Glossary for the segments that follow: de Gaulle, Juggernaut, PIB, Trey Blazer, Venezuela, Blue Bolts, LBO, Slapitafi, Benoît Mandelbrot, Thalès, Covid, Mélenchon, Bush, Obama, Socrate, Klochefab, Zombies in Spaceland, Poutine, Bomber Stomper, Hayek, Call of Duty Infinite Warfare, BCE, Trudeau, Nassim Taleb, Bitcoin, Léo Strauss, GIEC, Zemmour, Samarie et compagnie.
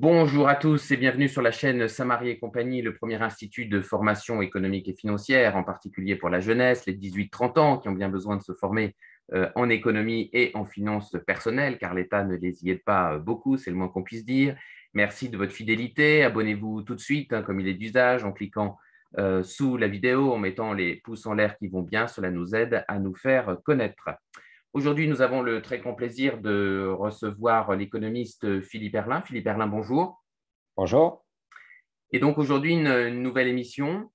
Bonjour à tous et bienvenue sur la chaîne Samarie et compagnie, le premier institut de formation économique et financière, en particulier pour la jeunesse, les 18-30 ans qui ont bien besoin de se former en économie et en finance personnelle, car l'État ne les y aide pas beaucoup, c'est le moins qu'on puisse dire. Merci de votre fidélité, abonnez-vous tout de suite, comme il est d'usage, en cliquant sous la vidéo, en mettant les pouces en l'air qui vont bien, cela nous aide à nous faire connaître. Aujourd'hui, nous avons le très grand plaisir de recevoir l'économiste Philippe Herlin. Philippe Herlin, bonjour. Bonjour. Et donc aujourd'hui, une nouvelle émission,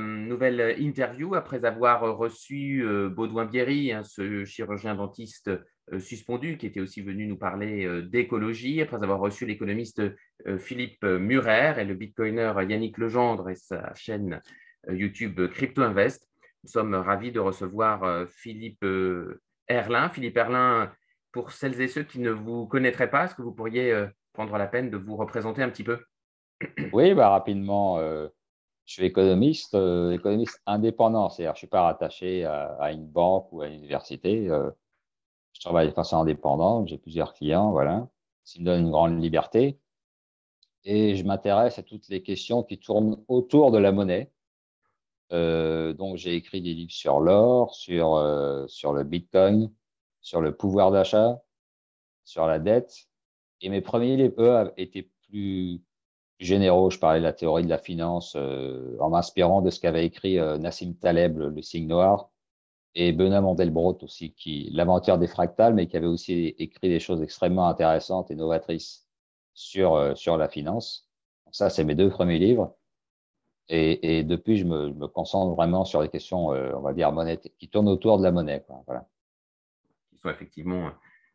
nouvelle interview, après avoir reçu Baudouin Biéry, ce chirurgien dentiste suspendu qui était aussi venu nous parler d'écologie, après avoir reçu l'économiste Philippe Murer et le bitcoiner Yannick Legendre et sa chaîne YouTube Crypto Invest. Nous sommes ravis de recevoir Philippe Herlin, pour celles et ceux qui ne vous connaîtraient pas, est-ce que vous pourriez prendre la peine de vous représenter un petit peu? Oui, rapidement, je suis économiste indépendant, c'est-à-dire je ne suis pas rattaché à une banque ou à une université. Je travaille de façon indépendante, j'ai plusieurs clients, voilà. Ça me donne une grande liberté. Et je m'intéresse à toutes les questions qui tournent autour de la monnaie. Donc, j'ai écrit des livres sur l'or, sur le Bitcoin, sur le pouvoir d'achat, sur la dette. Et mes premiers livres étaient plus généraux. Je parlais de la théorie de la finance en m'inspirant de ce qu'avait écrit Nassim Taleb, le signe noir, et Benoît Mandelbrot aussi, l'inventeur des fractales, mais qui avait aussi écrit des choses extrêmement intéressantes et novatrices sur la finance. Donc, ça, c'est mes deux premiers livres. Et depuis, je me concentre vraiment sur les questions, on va dire, monnaie, qui tournent autour de la monnaie, quoi, voilà. Qui sont effectivement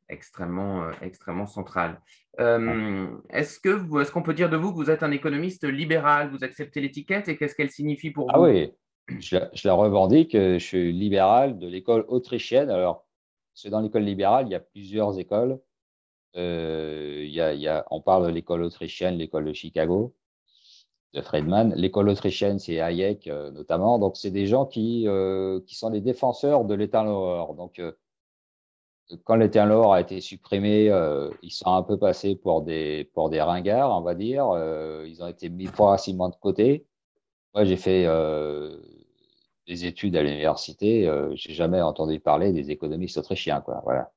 extrêmement centrales. Est-ce qu'on peut dire de vous que vous êtes un économiste libéral? Vous acceptez l'étiquette et qu'est-ce qu'elle signifie pour vous? Ah oui, je la revendique. Je suis libéral de l'école autrichienne. Alors, c'est dans l'école libérale, il y a plusieurs écoles. On parle de l'école autrichienne, l'école de Chicago, de Friedman. L'école autrichienne, c'est Hayek notamment. Donc, c'est des gens qui sont les défenseurs de l'état-noir. Donc, quand l'état-noir a été supprimé, ils sont un peu passés pour des ringards, on va dire. Ils ont été mis progressivement de côté. Moi, j'ai fait des études à l'université. Je n'ai jamais entendu parler des économistes autrichiens, quoi, voilà.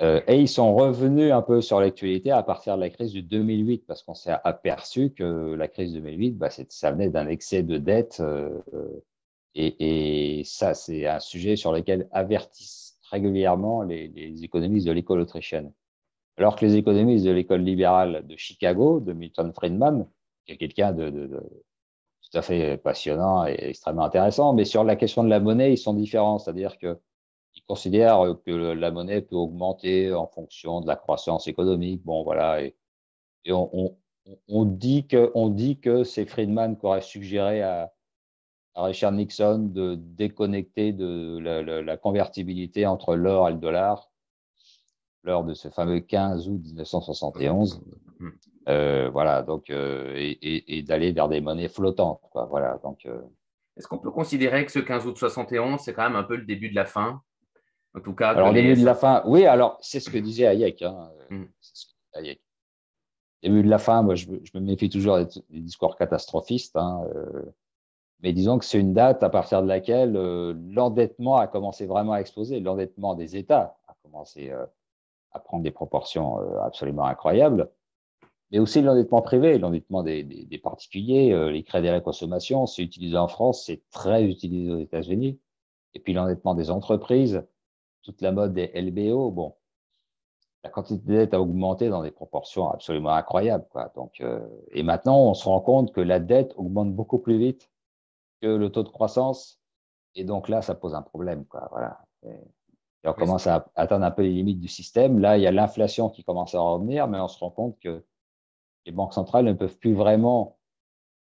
Et ils sont revenus un peu sur l'actualité à partir de la crise de 2008, parce qu'on s'est aperçu que la crise de 2008, ça venait d'un excès de dette. Et ça, c'est un sujet sur lequel avertissent régulièrement les économistes de l'école autrichienne. Alors que les économistes de l'école libérale de Chicago, de Milton Friedman, qui est quelqu'un de tout à fait passionnant et extrêmement intéressant, mais sur la question de la monnaie, ils sont différents, c'est-à-dire que ils considèrent que la monnaie peut augmenter en fonction de la croissance économique. Bon, voilà. Et on dit que c'est Friedman qui aurait suggéré à Richard Nixon de déconnecter de la convertibilité entre l'or et le dollar lors de ce fameux 15 août 1971. Voilà. Donc, et d'aller vers des monnaies flottantes, quoi. Voilà. Donc, est-ce qu'on peut considérer que ce 15 août 71, c'est quand même un peu le début de la fin? En tout cas, alors, début de la fin, oui, alors c'est ce que disait Hayek. Début de la fin, moi je me méfie toujours des discours catastrophistes, mais disons que c'est une date à partir de laquelle l'endettement a commencé vraiment à exploser, l'endettement des États a commencé à prendre des proportions absolument incroyables, mais aussi l'endettement privé, l'endettement des particuliers, les crédits à la consommation, c'est utilisé en France, c'est très utilisé aux États-Unis, et puis l'endettement des entreprises. Toute la mode des LBO, bon, la quantité de dette a augmenté dans des proportions absolument incroyables, quoi. Donc, et maintenant, on se rend compte que la dette augmente beaucoup plus vite que le taux de croissance. Et donc là, ça pose un problème, quoi, voilà. Et on commence à atteindre un peu les limites du système. Là, il y a l'inflation qui commence à revenir, mais on se rend compte que les banques centrales ne peuvent plus vraiment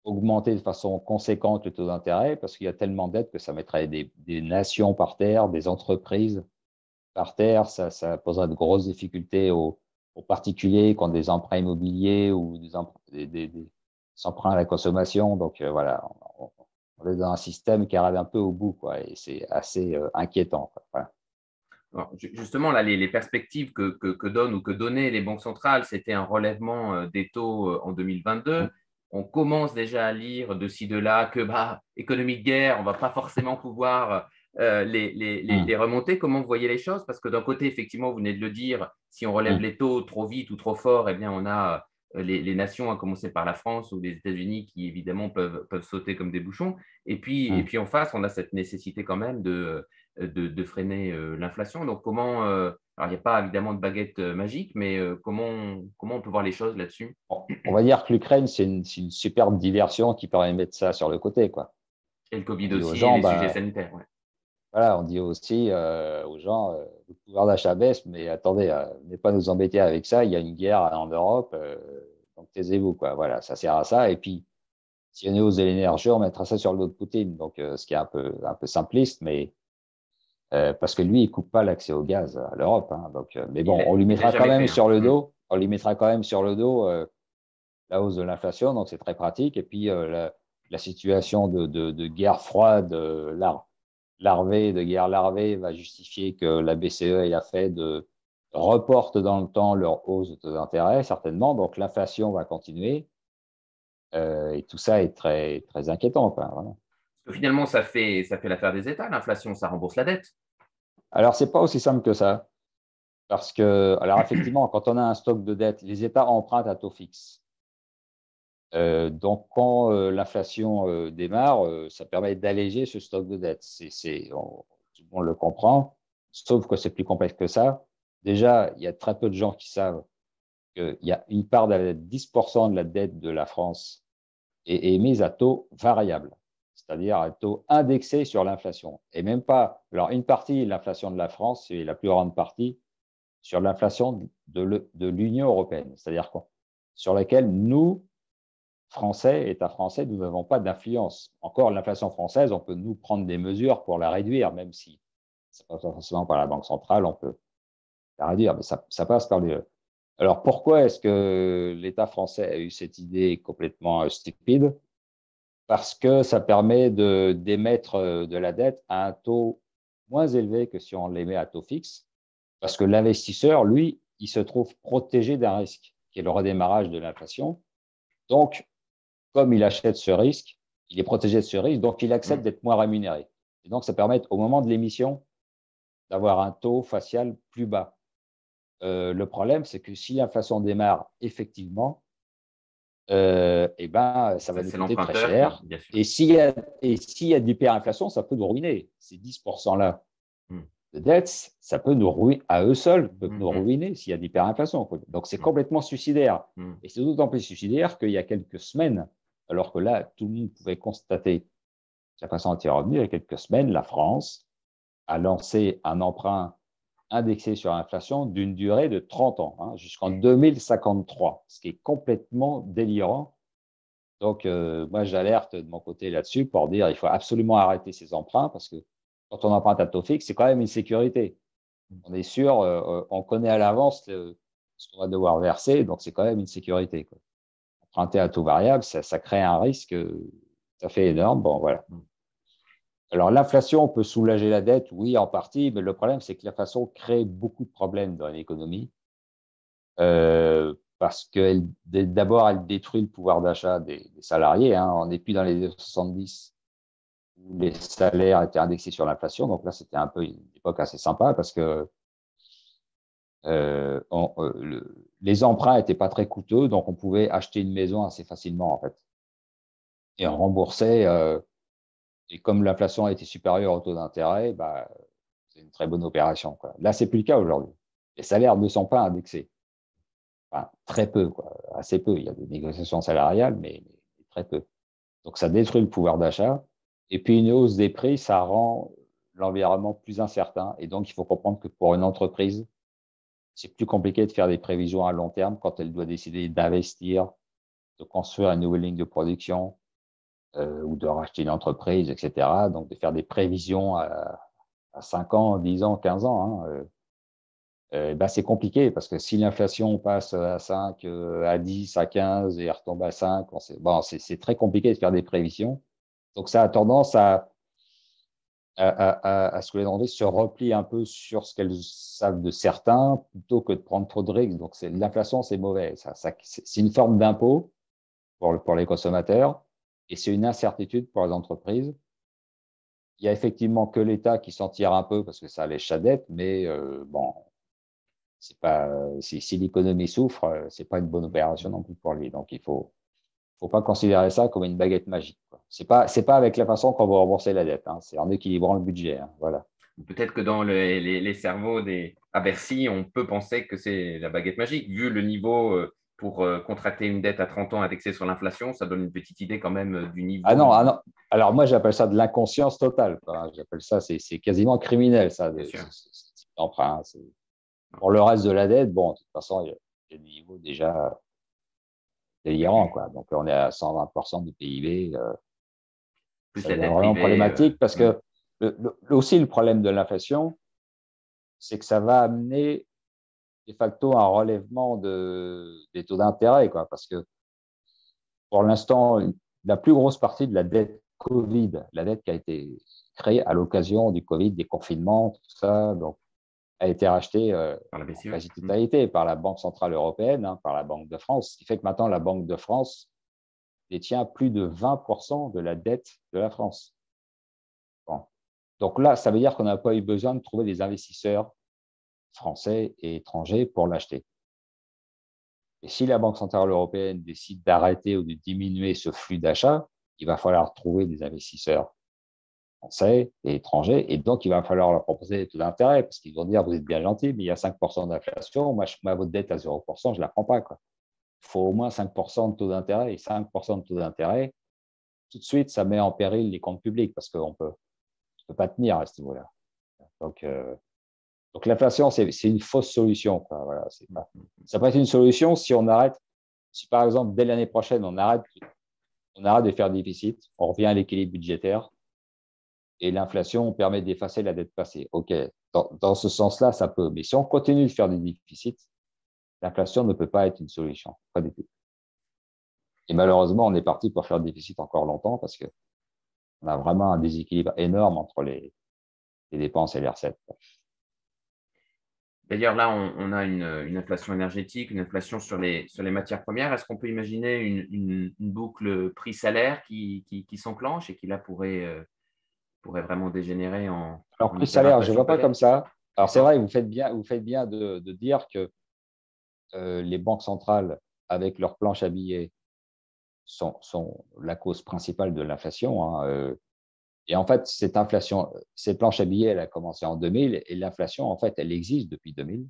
augmenter de façon conséquente le taux d'intérêt parce qu'il y a tellement de dettes que ça mettrait des nations par terre, des entreprises par terre, ça poserait de grosses difficultés aux particuliers qui ont des emprunts immobiliers ou des emprunts à la consommation. Donc voilà, on est dans un système qui arrive un peu au bout, quoi, et c'est assez inquiétant, quoi, voilà. Alors, justement, là, les perspectives que donnent ou que donnaient les banques centrales, c'était un relèvement des taux en 2022. On commence déjà à lire de ci, de là que, économie de guerre, on ne va pas forcément pouvoir les remonter. Comment vous voyez les choses? Parce que d'un côté, effectivement, vous venez de le dire, si on relève les taux trop vite ou trop fort, eh bien, on a les nations, à commencer par la France ou les États-Unis, qui évidemment peuvent sauter comme des bouchons. Et puis en face, on a cette nécessité quand même de freiner l'inflation. Donc, comment… alors, il n'y a pas évidemment de baguette magique, mais comment on peut voir les choses là-dessus? On va dire que l'Ukraine, c'est une superbe diversion qui permet de mettre ça sur le côté, quoi. Et le Covid aussi, gens, et les sujets sanitaires. Ouais. Voilà, on dit aussi aux gens, le pouvoir d'achat baisse, mais attendez, ne pas nous embêter avec ça, il y a une guerre en Europe, donc taisez-vous, quoi. Voilà, ça sert à ça. Et puis, si on est aux énergies, on mettra ça sur le dos de Poutine, donc, ce qui est un peu simpliste, mais… parce que lui, il ne coupe pas l'accès au gaz à l'Europe. Hein, donc, mais bon, on lui mettra quand même sur le dos. On lui mettra quand même sur le dos la hausse de l'inflation, donc c'est très pratique. Et puis, la situation de guerre froide, de guerre larvée, va justifier que la BCE et la Fed reportent dans le temps leur hausse de taux d'intérêt, certainement. Donc, l'inflation va continuer. Et tout ça est très, très inquiétant. Quoi, voilà. Finalement, ça fait l'affaire des États, l'inflation, ça rembourse la dette. Alors, ce n'est pas aussi simple que ça. Parce que, alors effectivement, quand on a un stock de dette, les États empruntent à taux fixe. Donc, quand l'inflation démarre, ça permet d'alléger ce stock de dette. Tout le monde le comprend, sauf que c'est plus complexe que ça. Déjà, il y a très peu de gens qui savent qu'il y a une part de 10% de la dette de la France est mise à taux variable. C'est-à-dire un taux indexé sur l'inflation. Et même pas… Alors, une partie, l'inflation de la France, c'est la plus grande partie, sur l'inflation de l'Union européenne. C'est-à-dire quoi? Sur laquelle nous, Français, États français, nous n'avons pas d'influence. Encore, l'inflation française, on peut nous prendre des mesures pour la réduire, même si ça passe pas forcément par la Banque centrale, on peut la réduire, mais ça passe par les… Alors, pourquoi est-ce que l'État français a eu cette idée complètement stupide? Parce que ça permet d'émettre de la dette à un taux moins élevé que si on l'émet à taux fixe, parce que l'investisseur, lui, il se trouve protégé d'un risque, qui est le redémarrage de l'inflation. Donc, comme il achète ce risque, il est protégé de ce risque, donc il accepte d'être moins rémunéré. Et donc, ça permet, au moment de l'émission, d'avoir un taux facial plus bas. Le problème, c'est que si l'inflation démarre effectivement, ça va nous coûter très cher. Et s'il y a d'hyperinflation, ça peut nous ruiner. Ces 10%-là de dettes, ça peut nous ruiner, à eux seuls, nous ruiner s'il y a d'hyperinflation. Donc, c'est complètement suicidaire. Et c'est d'autant plus suicidaire qu'il y a quelques semaines, alors que là, tout le monde pouvait constater la façon était revenue, il y a quelques semaines, la France a lancé un emprunt indexé sur l'inflation d'une durée de 30 ans, hein, jusqu'en 2053, ce qui est complètement délirant. Donc, moi, j'alerte de mon côté là-dessus pour dire qu'il faut absolument arrêter ces emprunts parce que quand on emprunte à taux fixe, c'est quand même une sécurité. On est sûr, on connaît à l'avance ce qu'on va devoir verser, donc c'est quand même une sécurité, quoi. Emprunter à taux variable, ça crée un risque tout à fait énorme. Bon, voilà. Alors, l'inflation peut soulager la dette, oui, en partie, mais le problème, c'est que l'inflation crée beaucoup de problèmes dans l'économie parce que d'abord, elle détruit le pouvoir d'achat des salariés. Hein. On n'est plus dans les 70 où les salaires étaient indexés sur l'inflation. Donc là, c'était un peu une époque assez sympa parce que les emprunts n'étaient pas très coûteux, donc on pouvait acheter une maison assez facilement, en fait. Et on remboursait… et comme l'inflation a été supérieure au taux d'intérêt, c'est une très bonne opération, quoi. Là, ce n'est plus le cas aujourd'hui. Les salaires ne sont pas indexés. Enfin, très peu, quoi. Assez peu. Il y a des négociations salariales, mais très peu. Donc, ça détruit le pouvoir d'achat. Et puis, une hausse des prix, ça rend l'environnement plus incertain. Et donc, il faut comprendre que pour une entreprise, c'est plus compliqué de faire des prévisions à long terme quand elle doit décider d'investir, de construire une nouvelle ligne de production, ou de racheter une entreprise, etc. Donc, de faire des prévisions à 5 ans, 10 ans, 15 ans, hein, c'est compliqué parce que si l'inflation passe à 5, à 10, à 15 et elle retombe à 5, c'est très compliqué de faire des prévisions. Donc, ça a tendance à… à ce que les Irlandais se replient un peu sur ce qu'elles savent de certains plutôt que de prendre trop de risques. Donc, l'inflation, c'est mauvais. C'est une forme d'impôt pour les consommateurs et c'est une incertitude pour les entreprises. Il y a effectivement que l'État qui s'en tire un peu parce que ça les chadette, mais bon, c'est pas, si l'économie souffre, ce n'est pas une bonne opération non plus pour lui. Donc, il ne faut pas considérer ça comme une baguette magique. Ce n'est pas avec la façon qu'on va rembourser la dette, hein, c'est en équilibrant le budget. Hein, voilà. Peut-être que dans les cerveaux à Bercy, on peut penser que c'est la baguette magique. Vu le niveau pour contracter une dette à 30 ans indexée sur l'inflation, ça donne une petite idée quand même du niveau. Ah non. Alors moi, j'appelle ça de l'inconscience totale. Quoi. J'appelle ça, c'est quasiment criminel, ça, ce type d'emprunt. Pour le reste de la dette, bon, de toute façon, il y a des niveaux déjà délirants. Quoi. Donc, on est à 120% du PIB. C'est vraiment problématique parce que aussi le problème de l'inflation, c'est que ça va amener de facto un relèvement des taux d'intérêt, quoi, parce que pour l'instant, la plus grosse partie de la dette Covid, la dette qui a été créée à l'occasion du Covid, des confinements, tout ça, donc, a été rachetée par la BCE, quasi totalité par la Banque Centrale Européenne, hein, par la Banque de France, ce qui fait que maintenant la Banque de France détient plus de 20% de la dette de la France. Bon. Donc là, ça veut dire qu'on n'a pas eu besoin de trouver des investisseurs français et étrangers pour l'acheter. Et si la Banque Centrale Européenne décide d'arrêter ou de diminuer ce flux d'achat, il va falloir trouver des investisseurs français et étrangers, et donc il va falloir leur proposer des taux d'intérêt, parce qu'ils vont dire vous êtes bien gentil, mais il y a 5% d'inflation, moi votre dette à 0%, je ne la prends pas. Quoi. Il faut au moins 5% de taux d'intérêt, et 5% de taux d'intérêt, tout de suite, ça met en péril les comptes publics, parce qu'on ne peut pas tenir à ce niveau-là. Donc, l'inflation, c'est une fausse solution. Quoi. Voilà, ça peut être une solution si on arrête, si par exemple, dès l'année prochaine, on arrête de faire déficit, on revient à l'équilibre budgétaire et l'inflation permet d'effacer la dette passée. OK, dans ce sens-là, ça peut. Mais si on continue de faire des déficits, l'inflation ne peut pas être une solution, pas du tout. Et malheureusement, on est parti pour faire déficit encore longtemps parce qu'on a vraiment un déséquilibre énorme entre les dépenses et les recettes. Quoi. D'ailleurs, là, on a une inflation énergétique, une inflation sur les matières premières. Est-ce qu'on peut imaginer une boucle prix-salaire qui s'enclenche et qui, là, pourrait vraiment dégénérer en… Alors, prix-salaire, je ne vois pas comme ça. Alors, c'est vrai, vous faites bien de dire que les banques centrales, avec leurs planches à billets, sont la cause principale de l'inflation. Hein, Et en fait, cette inflation, cette planche à billets, elle a commencé en 2000 et l'inflation, en fait, elle existe depuis 2000.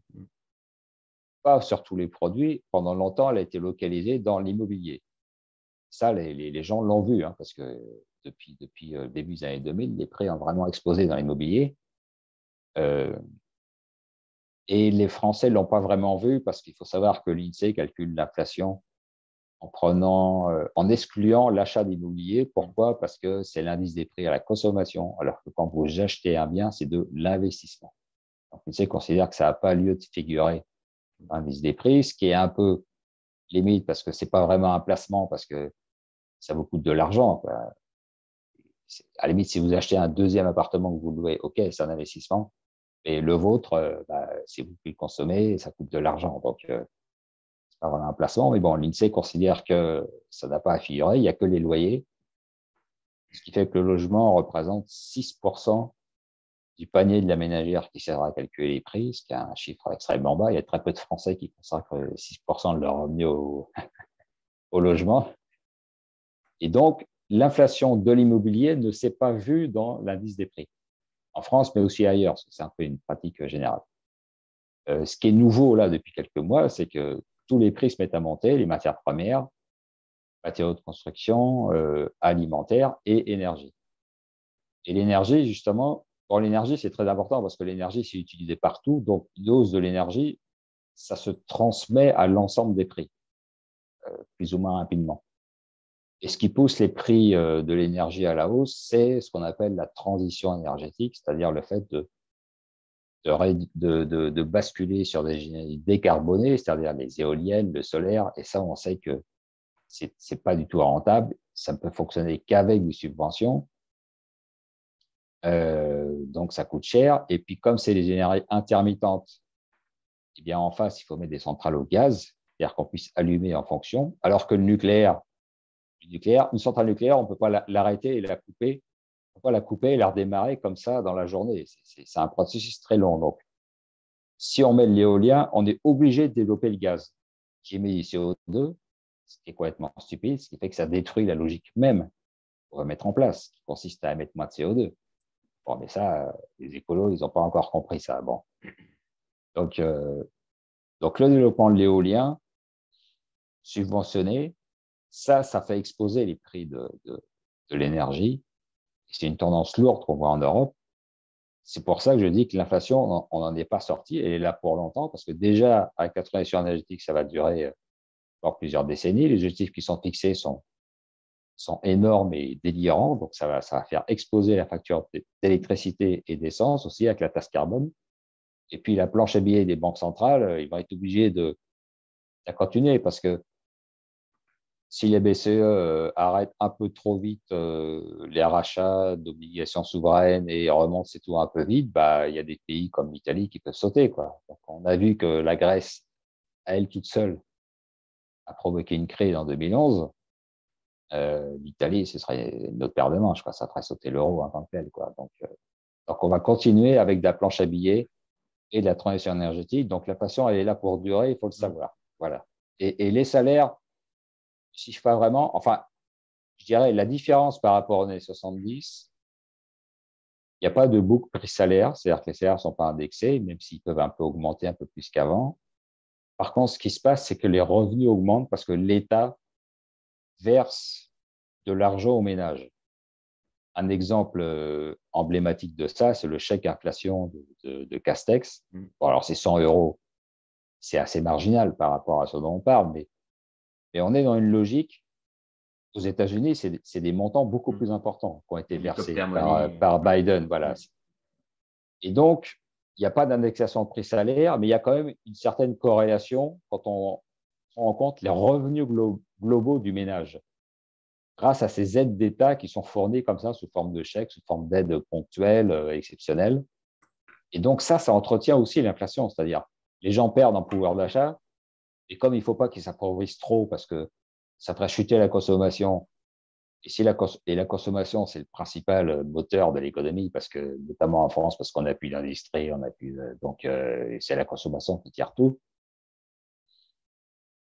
Pas sur tous les produits. Pendant longtemps, elle a été localisée dans l'immobilier. Ça, les gens l'ont vu hein, parce que depuis le début des années 2000, les prix ont vraiment explosé dans l'immobilier. Et les Français ne l'ont pas vraiment vu parce qu'il faut savoir que l'INSEE calcule l'inflation en excluant l'achat d'immobilier. Pourquoi? Parce que c'est l'indice des prix à la consommation, alors que quand vous achetez un bien, c'est de l'investissement. Donc, l'INSEE considère que ça n'a pas lieu de figurer dans l'indice des prix, ce qui est un peu limite parce que ce n'est pas vraiment un placement, parce que ça vous coûte de l'argent. À la limite, si vous achetez un deuxième appartement que vous louez, OK, c'est un investissement, mais le vôtre, c'est vous qui le consommez, ça coûte de l'argent. Donc, un placement, mais bon, l'INSEE considère que ça n'a pas à figurer, il n'y a que les loyers, ce qui fait que le logement représente 6% du panier de la ménagère qui sert à calculer les prix, ce qui est un chiffre extrêmement bas. Il y a très peu de Français qui consacrent 6% de leur revenu au logement. Et donc, l'inflation de l'immobilier ne s'est pas vue dans l'indice des prix, en France, mais aussi ailleurs, parce que c'est un peu une pratique générale. Ce qui est nouveau là depuis quelques mois, c'est que tous les prix se mettent à monter, les matières premières, matériaux de construction, alimentaires et énergie. Et l'énergie, justement, pour l'énergie, c'est très important parce que l'énergie, c'est utilisé partout. Donc, une hausse de l'énergie, ça se transmet à l'ensemble des prix, plus ou moins rapidement. Et ce qui pousse les prix de l'énergie à la hausse, c'est ce qu'on appelle la transition énergétique, c'est-à-dire le fait de basculer sur des énergies décarbonées, c'est-à-dire les éoliennes, le solaire, et ça, on sait que ce n'est pas du tout rentable, ça ne peut fonctionner qu'avec des subventions. Donc, ça coûte cher. Et puis, comme c'est des énergies intermittentes, eh bien, en face, il faut mettre des centrales au gaz, c'est-à-dire qu'on puisse allumer en fonction, alors que le nucléaire, une centrale nucléaire, on ne peut pas l'arrêter et la couper. On ne peut pas la couper et la redémarrer comme ça dans la journée. C'est un processus très long. Donc, si on met de l'éolien, on est obligé de développer le gaz qui émet du CO2, ce qui est complètement stupide, ce qui fait que ça détruit la logique même qu'on va mettre en place, qui consiste à émettre moins de CO2. Bon, mais ça, les écolos, ils n'ont pas encore compris ça. Bon. Donc, le développement de l'éolien subventionné, ça fait exploser les prix de l'énergie. C'est une tendance lourde qu'on voit en Europe. C'est pour ça que je dis que l'inflation, on n'en est pas sorti. Elle est là pour longtemps parce que déjà, avec la transition énergétique, ça va durer encore plusieurs décennies. Les objectifs qui sont fixés sont énormes et délirants. Donc, ça va faire exploser la facture d'électricité et d'essence aussi avec la taxe carbone. Et puis, la planche à billets des banques centrales, ils vont être obligés de continuer parce que si les BCE arrêtent un peu trop vite les rachats d'obligations souveraines et remontent ces taux un peu vite, bah, il y a des pays comme l'Italie qui peuvent sauter, quoi. Donc, on a vu que la Grèce, à elle toute seule, a provoqué une crise en 2011. L'Italie, ce serait notre paire de manches, quoi. Ça ferait sauter l'euro en tant que tel, quoi. Donc, on va continuer avec de la planche à billets et de la transition énergétique. Donc, la passion, elle est là pour durer, il faut le savoir. Voilà. Et les salaires, si je ne sais pas vraiment, enfin, je dirais la différence par rapport aux années 70, il n'y a pas de boucle prix-salaire, c'est-à-dire que les salaires ne sont pas indexés, même s'ils peuvent un peu augmenter un peu plus qu'avant. Par contre, ce qui se passe, c'est que les revenus augmentent parce que l'État verse de l'argent aux ménages. Un exemple emblématique de ça, c'est le chèque inflation de Castex. Bon, alors, c'est 100 euros, c'est assez marginal par rapport à ce dont on parle, mais on est dans une logique, aux États-Unis, c'est des montants beaucoup plus importants qui ont été versés par Biden. Voilà. Et donc, il n'y a pas d'indexation de prix-salaire, mais il y a quand même une certaine corrélation quand on prend en compte les revenus globaux du ménage, grâce à ces aides d'État qui sont fournies comme ça, sous forme de chèques, sous forme d'aides ponctuelles, exceptionnelles. Et donc, ça entretient aussi l'inflation, c'est-à-dire les gens perdent en pouvoir d'achat, et comme il ne faut pas qu'ils s'appauvrissent trop parce que ça ferait chuter la consommation, et, la consommation, c'est le principal moteur de l'économie, parce que, notamment en France, parce qu'on appuie l'industrie, donc c'est la consommation qui tire tout.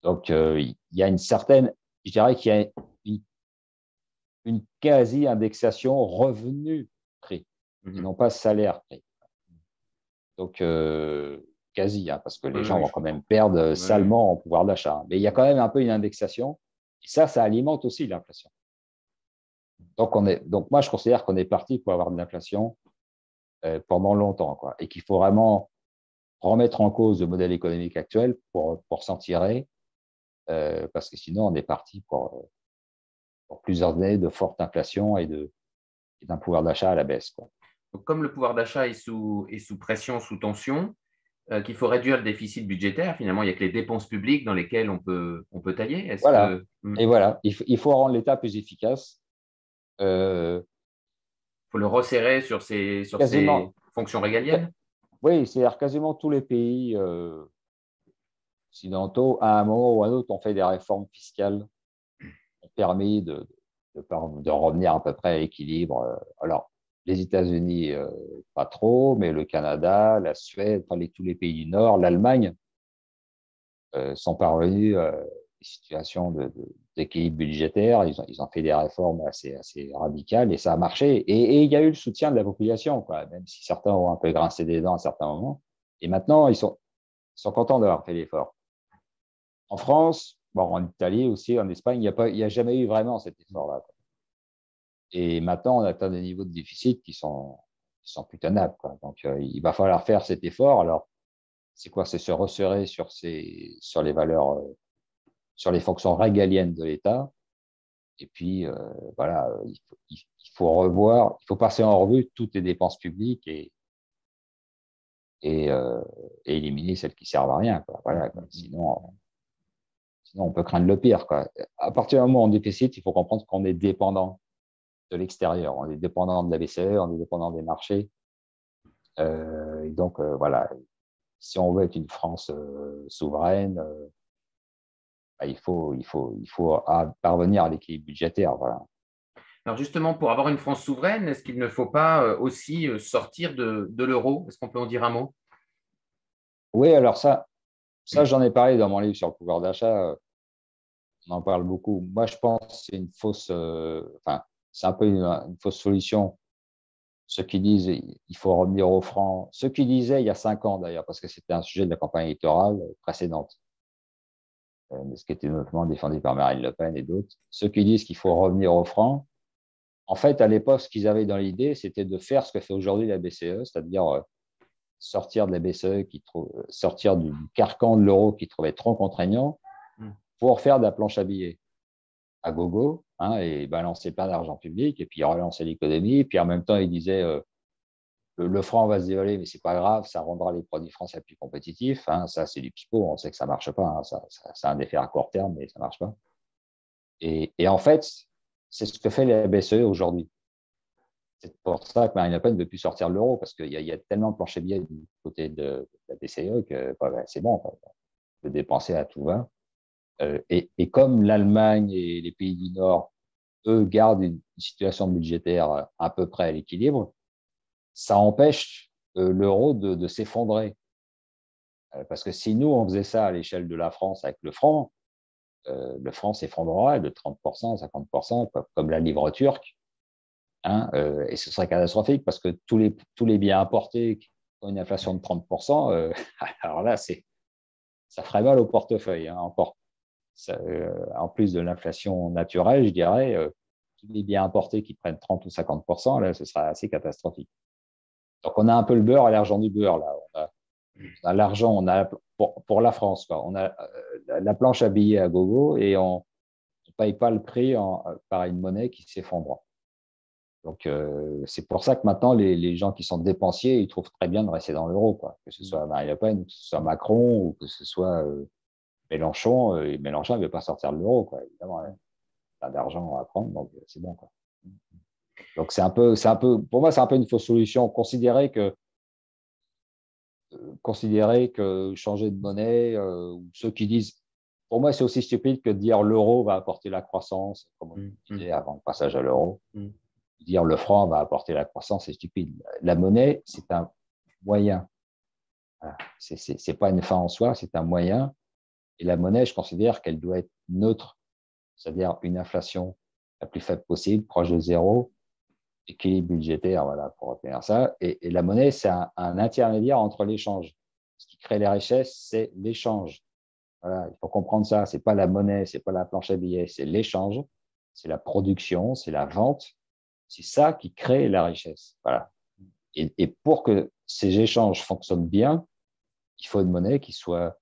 Donc, il y a une certaine, je dirais qu'il y a une quasi-indexation revenu-prix, et non pas salaire-prix. Donc, quasi, hein, parce que les gens vont quand même perdre salement en pouvoir d'achat. Mais il y a quand même un peu une indexation, et ça alimente aussi l'inflation. Donc moi, je considère qu'on est parti pour avoir de l'inflation pendant longtemps, quoi, et qu'il faut vraiment remettre en cause le modèle économique actuel pour s'en tirer, parce que sinon, on est parti pour plusieurs années de forte inflation et d'un pouvoir d'achat à la baisse, quoi. Donc, comme le pouvoir d'achat est sous pression, sous tension, qu'il faut réduire le déficit budgétaire, finalement, il n'y a que les dépenses publiques dans lesquelles on peut tailler. Et voilà, il faut rendre l'État plus efficace. Il faut le resserrer sur ses fonctions régaliennes. Oui, c'est-à-dire quasiment tous les pays occidentaux, à un moment ou à un autre, ont fait des réformes fiscales qui ont permis de revenir à peu près à l'équilibre. Alors, les États-Unis, pas trop, mais le Canada, la Suède, tous les pays du Nord, l'Allemagne sont parvenus à des situations d'équilibre budgétaire. Ils ont fait des réformes assez radicales et ça a marché. Et il y a eu le soutien de la population, quoi, même si certains ont un peu grincé des dents à certains moments. Et maintenant, ils sont contents d'avoir fait l'effort. En France, bon, en Italie aussi, en Espagne, il n'y a jamais eu vraiment cet effort-là, quoi. Et maintenant, on atteint des niveaux de déficit qui sont plus tenables, quoi. Donc, il va falloir faire cet effort. Alors, c'est quoi? C'est se resserrer sur les valeurs, sur les fonctions régaliennes de l'État. Et puis, voilà, il faut revoir, il faut passer en revue toutes les dépenses publiques et éliminer celles qui servent à rien, quoi. Voilà, quoi. Sinon, on peut craindre le pire, quoi. À partir du moment où on déficite, il faut comprendre qu'on est dépendant de l'extérieur. On est dépendant de la BCE, on est dépendant des marchés. Et donc, voilà, si on veut être une France souveraine, bah, il faut parvenir à l'équilibre budgétaire. Voilà. Alors justement, pour avoir une France souveraine, est-ce qu'il ne faut pas aussi sortir de l'euro? Est-ce qu'on peut en dire un mot? Oui, alors ça j'en ai parlé dans mon livre sur le pouvoir d'achat. On en parle beaucoup. Moi, je pense que c'est une fausse… c'est un peu une fausse solution. Ceux qui disent qu'il faut revenir au franc, ceux qui disaient il y a 5 ans d'ailleurs, parce que c'était un sujet de la campagne électorale précédente, ce qui était notamment défendu par Marine Le Pen et d'autres, ceux qui disent qu'il faut revenir au franc, en fait, à l'époque, ce qu'ils avaient dans l'idée, c'était de faire ce que fait aujourd'hui la BCE, c'est-à-dire sortir de la BCE, sortir du carcan de l'euro qu'ils trouvaient trop contraignant pour faire de la planche à billets à gogo, hein, et balancer plein d'argent public, et puis relancer l'économie, et puis en même temps, ils disaient le franc va se dévaler, mais ce n'est pas grave, ça rendra les produits français plus compétitifs, hein, ça c'est du pipeau, on sait que ça ne marche pas, hein, ça a un effet à court terme, mais ça ne marche pas. Et en fait, c'est ce que fait la BCE aujourd'hui. C'est pour ça que Marine Le Pen ne veut plus sortir de l'euro, parce qu'il y a tellement de plancher billets du côté de la BCE que bah, c'est bon, on peut dépenser à tout va. Et comme l'Allemagne et les pays du Nord, eux, gardent une situation budgétaire à peu près à l'équilibre, ça empêche l'euro de s'effondrer. Parce que si nous, on faisait ça à l'échelle de la France avec le franc s'effondrera de 30%, 50%, comme la livre turque. Hein, et ce serait catastrophique parce que tous les biens importés qui ont une inflation de 30%, alors là, ça ferait mal au portefeuille, hein, encore. Ça, en plus de l'inflation naturelle, je dirais, tous les biens importés qui prennent 30 ou 50%, là, ce sera assez catastrophique. Donc, on a un peu le beurre et l'argent du beurre. Là. On a l'argent, on a pour la France, quoi. On a la planche à billets à gogo et on ne paye pas le prix par une monnaie qui s'effondre. Donc, c'est pour ça que maintenant, les gens qui sont dépensiers, ils trouvent très bien de rester dans l'euro, quoi. Que ce soit Marine Le Pen, que ce soit Macron ou que ce soit… Mélenchon ne veut pas sortir de l'euro, quoi, évidemment. Hein. Pas d'argent à prendre, donc c'est bon, quoi. Donc, pour moi, c'est un peu une fausse solution. Considérer que changer de monnaie, ceux qui disent… Pour moi, c'est aussi stupide que de dire l'euro va apporter la croissance, comme on disait avant le passage à l'euro. Dire le franc va apporter la croissance, c'est stupide. La monnaie, c'est un moyen. Voilà. Ce n'est pas une fin en soi, c'est un moyen. Et la monnaie, je considère qu'elle doit être neutre, c'est-à-dire une inflation la plus faible possible, proche de zéro, équilibre budgétaire, voilà, pour obtenir ça. Et la monnaie, c'est un intermédiaire entre l'échange. Ce qui crée les richesses, c'est l'échange. Voilà, il faut comprendre ça. Ce n'est pas la monnaie, ce n'est pas la planche à billets, c'est l'échange, c'est la production, c'est la vente. C'est ça qui crée la richesse. Voilà. Et pour que ces échanges fonctionnent bien, il faut une monnaie qui soit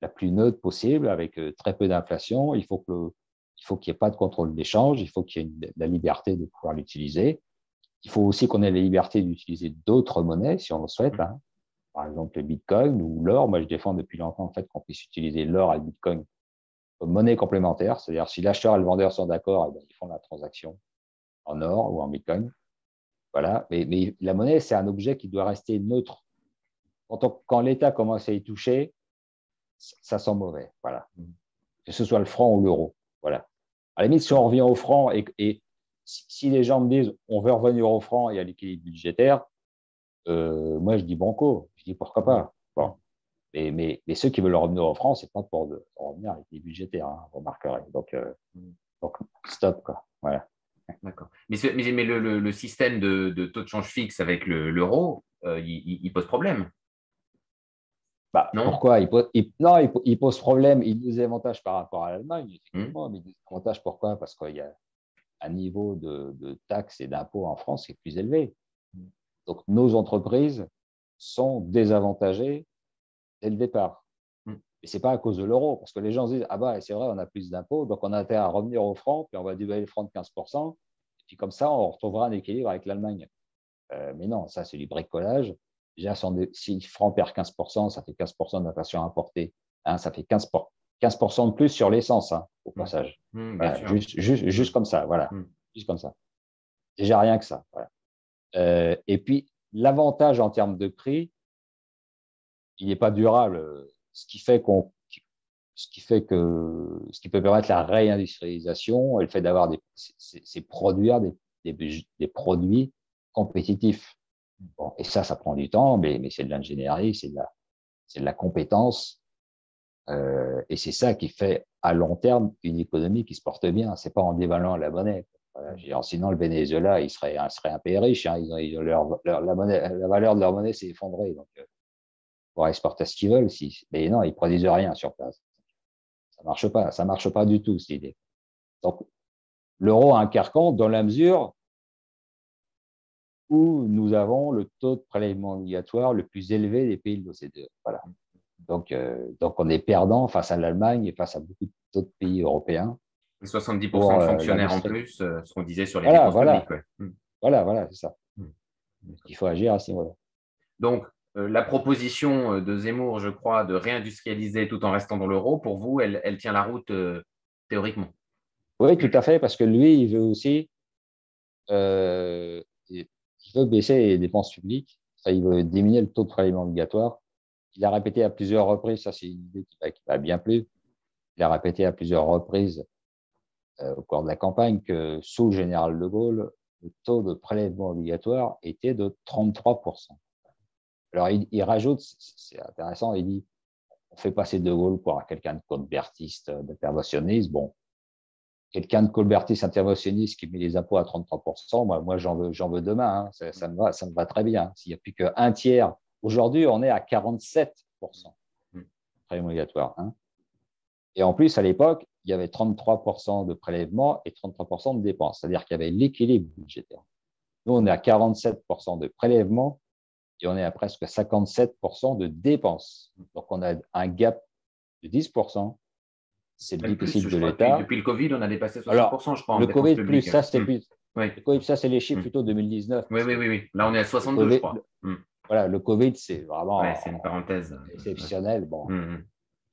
la plus neutre possible, avec très peu d'inflation. Il faut qu'il n'y ait pas de contrôle d'échange, il faut qu'il y ait la liberté de pouvoir l'utiliser. Il faut aussi qu'on ait la liberté d'utiliser d'autres monnaies, si on le souhaite, hein. Par exemple le Bitcoin ou l'or. Moi, je défends depuis longtemps en fait, qu'on puisse utiliser l'or et le Bitcoin comme monnaie complémentaire, c'est-à-dire si l'acheteur et le vendeur sont d'accord, eh bien, ils font la transaction en or ou en Bitcoin. Voilà. Mais la monnaie, c'est un objet qui doit rester neutre. Quand l'État commence à y toucher, ça sent mauvais, voilà. Que ce soit le franc ou l'euro, voilà. À la limite, si on revient au franc et si les gens me disent on veut revenir au franc et à l'équilibre budgétaire, moi je dis banco, je dis pourquoi pas. Bon. Mais ceux qui veulent revenir au franc, c'est pas pour revenir à l'équilibre budgétaire, hein, vous remarquerez. Donc stop, quoi, voilà. D'accord. Mais le système de taux de change fixe avec l'euro, il pose problème. Bah, non. Pourquoi il pose problème, il nous avantage par rapport à l'Allemagne, effectivement, mais il nous avantage pourquoi? Parce qu'il y a un niveau de taxes et d'impôts en France qui est plus élevé. Donc, nos entreprises sont désavantagées dès le départ. Et ce n'est pas à cause de l'euro, parce que les gens disent « Ah bah, c'est vrai, on a plus d'impôts, donc on a intérêt à revenir au franc, puis on va dévaluer le franc de 15%, et puis comme ça, on retrouvera un équilibre avec l'Allemagne. » Mais non, ça, c'est du bricolage. Déjà, si le franc perd 15%, ça fait 15% d'inflation importée. Hein, ça fait 15% de plus sur l'essence, hein, au passage. Voilà, juste comme ça, voilà. Juste comme ça. Déjà rien que ça. Voilà. Et puis, l'avantage en termes de prix, il n'est pas durable. Ce qui fait qu'on, ce qui peut permettre la réindustrialisation et le fait d'avoir des, produire des produits compétitifs. Bon, et ça, ça prend du temps, mais c'est de l'ingénierie, c'est de la compétence. Et c'est ça qui fait à long terme une économie qui se porte bien. C'est pas en dévaluant la monnaie. Voilà. Sinon, le Venezuela, il serait, un pays riche. Hein. La valeur de leur monnaie s'est effondrée. Donc, pour exporter ce qu'ils veulent, mais non, ils produisent rien sur place. Ça marche pas du tout, cette idée. Donc, l'euro a un carcan dans la mesure où nous avons le taux de prélèvement obligatoire le plus élevé des pays de l'OCDE. Voilà. Donc, on est perdant face à l'Allemagne et face à beaucoup d'autres pays européens. 70% pour, de fonctionnaires en plus, ce qu'on disait sur les dépenses publiques. Ouais. Voilà, c'est ça. Donc, il faut agir à ce niveau-là. Donc, la proposition de Zemmour, je crois, de réindustrialiser tout en restant dans l'euro, pour vous, elle tient la route théoriquement? Oui, tout à fait, parce que lui, il veut aussi il veut baisser les dépenses publiques, il veut diminuer le taux de prélèvement obligatoire. Il a répété à plusieurs reprises, ça c'est une idée qui m'a bien plu, il a répété à plusieurs reprises au cours de la campagne que sous le général de Gaulle, le taux de prélèvement obligatoire était de 33%. Alors il rajoute, c'est intéressant, il dit on fait passer de Gaulle pour quelqu'un de colbertiste, d'interventionniste. Bon, quelqu'un de colbertiste, interventionniste qui met les impôts à 33%, moi j'en veux demain, hein. Ça me va très bien. S'il n'y a plus qu'un tiers. Aujourd'hui, on est à 47% de prélèvement obligatoire. Hein. Et en plus, à l'époque, il y avait 33% de prélèvements et 33% de dépenses, c'est-à-dire qu'il y avait l'équilibre budgétaire. Nous, on est à 47% de prélèvements et on est à presque 57% de dépenses. Donc, on a un gap de 10%. C'est le déficit de l'État. Depuis le Covid, on a dépassé 60%, alors, je crois. Le Covid, plus ça, c'est plus. Oui. Le Covid, ça, c'est les chiffres plutôt 2019. Oui. Là, on est à 62, je crois. Voilà, le Covid, c'est vraiment c'est une parenthèse exceptionnel. Bon.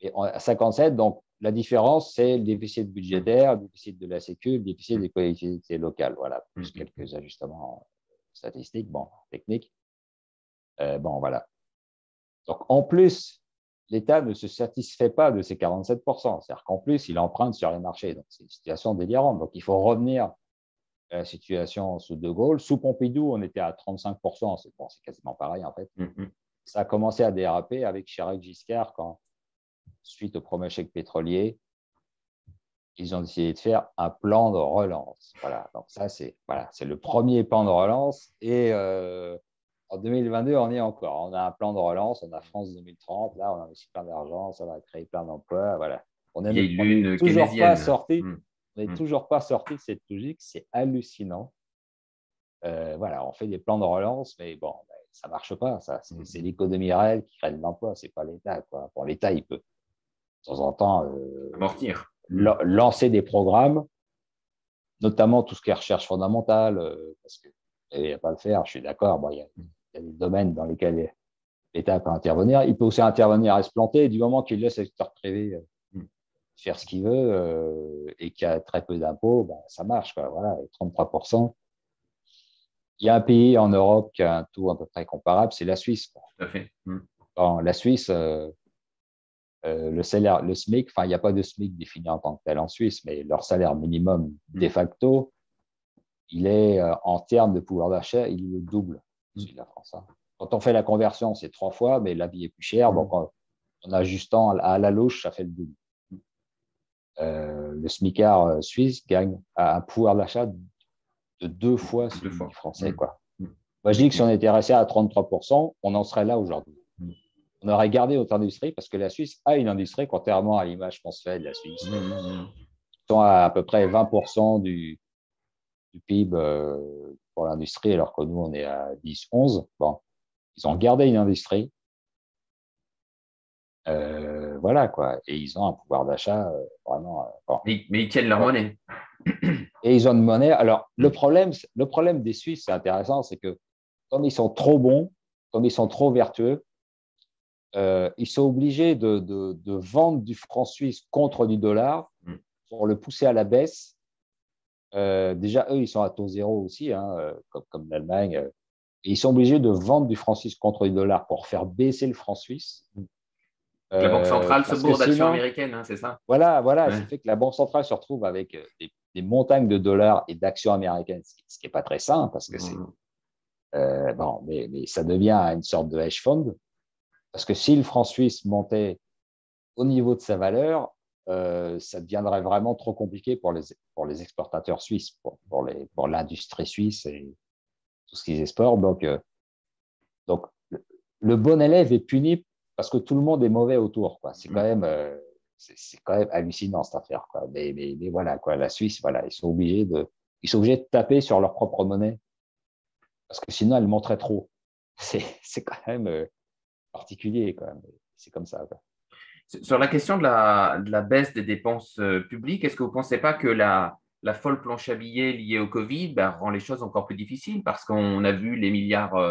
Et à 57, donc la différence, c'est le déficit budgétaire, le déficit de la Sécu, le déficit des collectivités locales. Voilà, plus quelques ajustements statistiques, techniques. Voilà. Donc, en plus, l'État ne se satisfait pas de ces 47%. C'est-à-dire qu'en plus, il emprunte sur les marchés. Donc, c'est une situation délirante. Donc, il faut revenir la situation sous De Gaulle. Sous Pompidou, on était à 35%. C'est quasiment pareil, en fait. Ça a commencé à déraper avec Chirac-Giscard quand, suite au premier chèque pétrolier, ils ont décidé de faire un plan de relance. Voilà. Donc, ça, c'est le premier plan de relance. Et en 2022, on y est encore. On a un plan de relance. On a France 2030. Là, on a aussi plein d'argent. Ça va créer plein d'emplois. Voilà. On n'est toujours pas sorti. On n'est toujours pas sorti de cette logique, c'est hallucinant. Voilà, on fait des plans de relance, mais bon, ça ne marche pas, ça. C'est l'économie réelle qui crée de l'emploi, ce n'est pas l'État. Bon, l'État, il peut, de temps en temps, amortir. Lancer des programmes, notamment tout ce qui est recherche fondamentale, parce qu'il n'y a pas à le faire, je suis d'accord. Bon, il y a des domaines dans lesquels l'État peut intervenir. Il peut aussi intervenir et se planter, du moment qu'il laisse le secteur privé faire ce qu'il veut et qu'il y a très peu d'impôts, ça marche. Voilà, 33%. Il y a un pays en Europe qui a un taux à peu près comparable, c'est la Suisse. Tout à fait. La Suisse, le salaire, le SMIC, enfin, il n'y a pas de SMIC défini en tant que tel en Suisse, mais leur salaire minimum de facto, il est en termes de pouvoir d'achat, il est le double de la France. Hein. Quand on fait la conversion, c'est 3 fois, mais la vie est plus chère. Donc, en ajustant à la louche, ça fait le double. Le smicard suisse gagne un pouvoir d'achat de 2 fois celui du français. Moi, je dis que si on était resté à 33%, on en serait là aujourd'hui. On aurait gardé notre industrie parce que la Suisse a une industrie, contrairement à l'image qu'on se fait de la Suisse. Tant à peu près 20% du PIB pour l'industrie, alors que nous, on est à 10-11. Bon, ils ont gardé une industrie. Voilà, quoi. Et ils ont un pouvoir d'achat vraiment… Mais ils tiennent leur monnaie. Et ils ont une monnaie. Alors, le problème des Suisses, c'est intéressant, c'est que comme ils sont trop bons, comme ils sont trop vertueux, ils sont obligés de vendre du franc suisse contre du dollar pour le pousser à la baisse Déjà, eux, ils sont à taux zéro aussi, hein, comme l'Allemagne. Et ils sont obligés de vendre du franc suisse contre le dollar pour faire baisser le franc suisse. La Banque centrale se bourre d'actions américaines, hein, c'est ça? Voilà. Ouais. Ça fait que la Banque centrale se retrouve avec des montagnes de dollars et d'actions américaines, ce qui n'est pas très sain parce que c'est… bon, mais ça devient une sorte de hedge fund parce que si le franc suisse montait au niveau de sa valeur, ça deviendrait vraiment trop compliqué pour les exportateurs suisses, pour l'industrie suisse et tout ce qu'ils exportent. Donc le bon élève est puni parce que tout le monde est mauvais autour, quoi. C'est quand même… c'est quand même hallucinant cette affaire, quoi. Mais voilà, quoi. La Suisse, voilà, ils sont obligés de taper sur leur propre monnaie parce que sinon, elle monterait trop. C'est quand même particulier, quoi. C'est comme ça, quoi. Sur la question de la baisse des dépenses publiques, est-ce que vous ne pensez pas que la folle planche à billets liée au Covid rend les choses encore plus difficiles parce qu'on a vu les milliards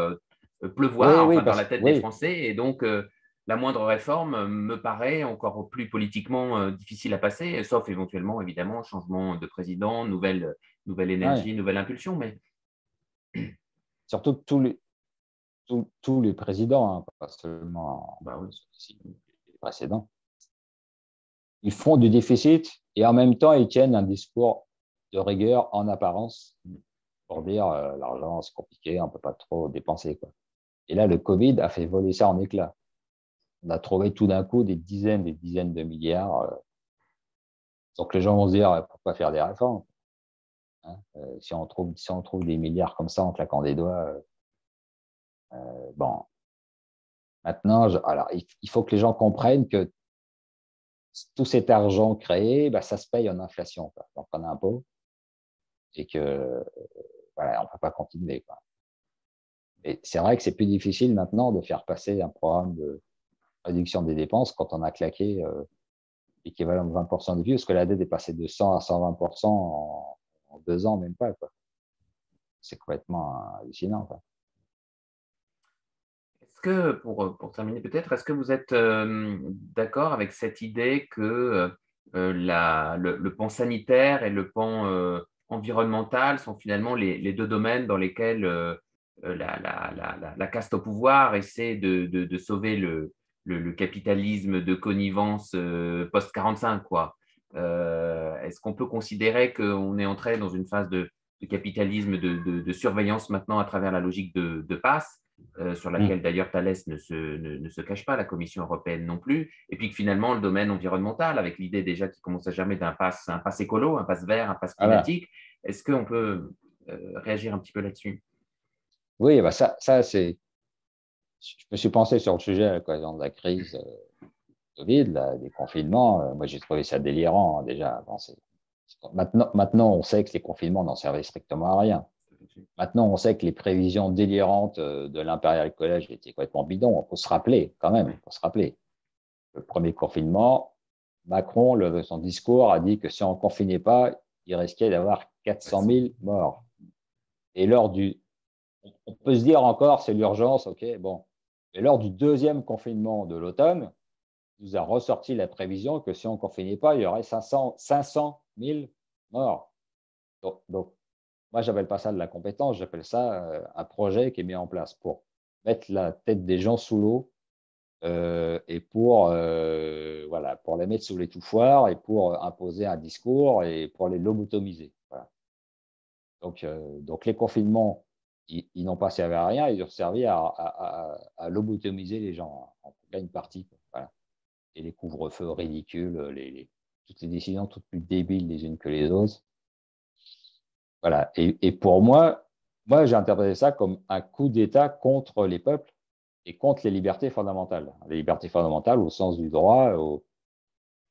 pleuvoir dans la tête des Français et donc… la moindre réforme me paraît encore plus politiquement difficile à passer, sauf éventuellement, évidemment, changement de président, nouvelle énergie, nouvelle impulsion. Mais surtout tous les présidents, hein, pas seulement les précédents, ils font du déficit et en même temps, ils tiennent un discours de rigueur en apparence pour dire l'argent, c'est compliqué, on ne peut pas trop dépenser, quoi. Et là, le Covid a fait voler ça en éclats. On a trouvé tout d'un coup des dizaines de milliards. Donc, les gens vont se dire, pourquoi faire des réformes, hein? Si on trouve des milliards comme ça en claquant des doigts… bon. Maintenant, il faut que les gens comprennent que tout cet argent créé, ça se paye en inflation, quoi. Donc, en impôt. Et que, on ne peut pas continuer, quoi. Et c'est vrai que c'est plus difficile maintenant de faire passer un programme de réduction des dépenses quand on a claqué l'équivalent de 20% de vie, parce que la dette est passée de 100 à 120% en 2 ans, même pas, quoi. C'est complètement hallucinant, quoi. Est-ce que, pour terminer peut-être, est-ce que vous êtes d'accord avec cette idée que le pan sanitaire et le pan environnemental sont finalement les deux domaines dans lesquels la caste au pouvoir essaie de sauver le capitalisme de connivence post-45, quoi. Est-ce qu'on peut considérer qu'on est entré dans une phase de capitalisme de surveillance maintenant à travers la logique de passe, sur laquelle d'ailleurs Thalès ne se cache pas, la Commission européenne non plus, et puis que finalement le domaine environnemental, avec l'idée déjà qui commence à germer d'un pass écolo, un pass vert, un pass climatique, est-ce qu'on peut réagir un petit peu là-dessus? Oui, ça c'est… Je me suis pensé sur le sujet à l'occasion de la crise Covid, des confinements. Moi, j'ai trouvé ça délirant, hein, déjà. Bon, maintenant, on sait que les confinements n'en servaient strictement à rien. Maintenant, on sait que les prévisions délirantes de l'Imperial College étaient complètement bidons. Il faut se rappeler, quand même. Le premier confinement, Macron, son discours a dit que si on ne confinait pas, il risquait d'avoir 400 000 morts. Et on peut se dire encore, c'est l'urgence, ok, bon. Et lors du deuxième confinement de l'automne, il nous a ressorti la prévision que si on ne confinait pas, il y aurait 500 000 morts. Donc moi, je n'appelle pas ça de la compétence, j'appelle ça un projet qui est mis en place pour mettre la tête des gens sous l'eau et pour les mettre sous l'étouffoir et pour imposer un discours et pour les lobotomiser. Voilà. Donc, les confinements, ils n'ont pas servi à rien, ils ont servi à lobotomiser les gens, en tout cas une partie. Voilà. Et les couvre-feux ridicules, toutes les décisions toutes plus débiles les unes que les autres. Voilà. Et pour moi, j'ai interprété ça comme un coup d'État contre les peuples et contre les libertés fondamentales. Les libertés fondamentales au sens du droit,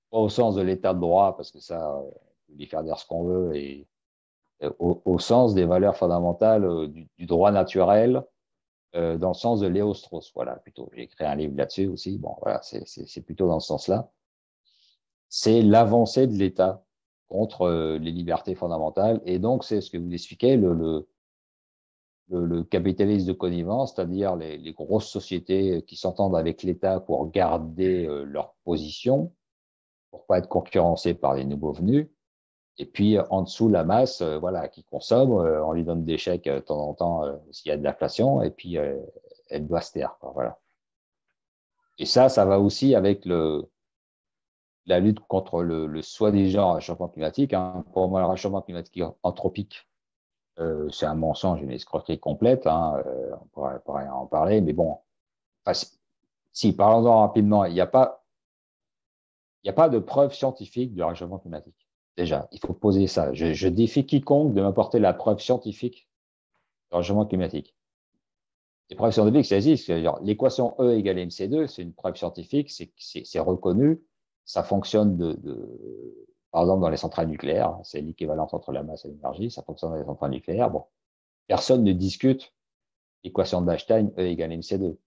pas au sens de l'état de droit, parce que ça, on peut y faire dire ce qu'on veut, et au sens des valeurs fondamentales du droit naturel, dans le sens de Léo Strauss, voilà, plutôt. J'ai écrit un livre là-dessus aussi, bon, voilà, c'est plutôt dans ce sens-là. C'est l'avancée de l'État contre les libertés fondamentales, et donc c'est ce que vous expliquez, le capitalisme de connivence, c'est-à-dire les grosses sociétés qui s'entendent avec l'État pour garder leur position, pour ne pas être concurrencées par les nouveaux venus, Et puis, en dessous, la masse voilà, qui consomme, on lui donne des chèques de temps en temps s'il y a de l'inflation, et puis elle doit se taire. Quoi, voilà. Et ça, ça va aussi avec la lutte contre le soi-disant réchauffement climatique. Hein. Pour moi, le réchauffement climatique anthropique, c'est un mensonge, une escroquerie complète. Hein. On pourrait en parler, mais bon. Enfin, si, parlons-en rapidement. Il n'y a pas de preuve scientifique du réchauffement climatique. Déjà, il faut poser ça. Je défie quiconque de m'apporter la preuve scientifique du réchauffement climatique. Les preuves scientifiques, ça existe. L'équation E égale MC2, c'est une preuve scientifique, c'est reconnu. Ça fonctionne, par exemple, dans les centrales nucléaires. C'est l'équivalence entre la masse et l'énergie. Ça fonctionne dans les centrales nucléaires. Bon, personne ne discute l'équation d'Einstein, E égale MC2.